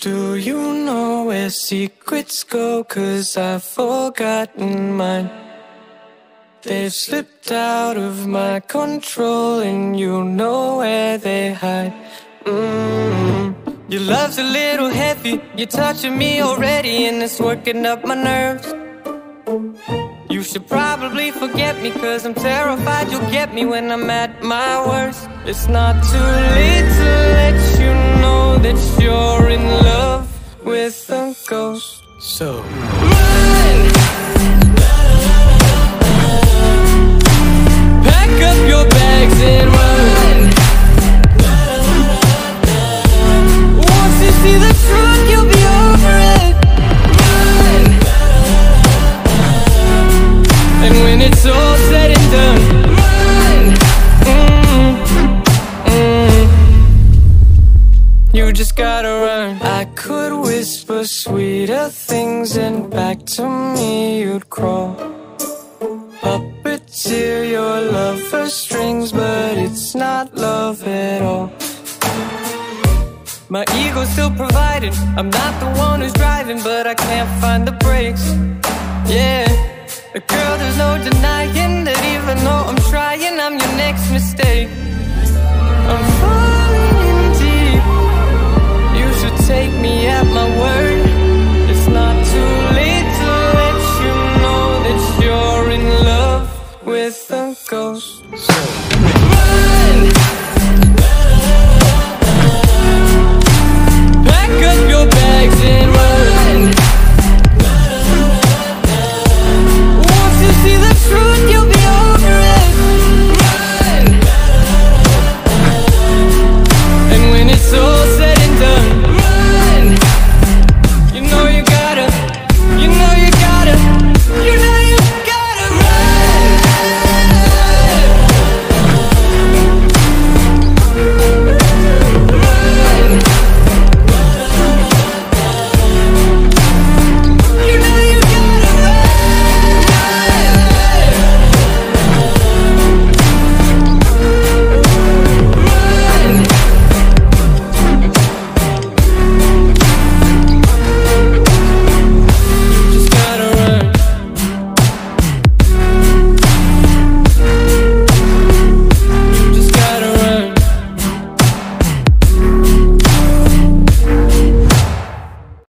Do you know where secrets go? 'Cause I've forgotten mine. They've slipped out of my control, and you know where they hide. Your love's a little heavy, you're touching me already, and it's working up my nerves. You should probably forget me, 'cause I'm terrified you'll get me when I'm at my worst. It's not too late to let you know that you're in love with a ghost. So run, pack up your bags and run. Once you see the truth, you'll be over it. And when it's all said and done, run. You just gotta run. I could whisper sweeter things, and back to me you'd crawl. Puppeteer your love for strings, but it's not love at all. My ego's still providing, I'm not the one who's driving, but I can't find the brakes. Yeah, girl, there's no denying that even though I'm trying, I'm your next mistake.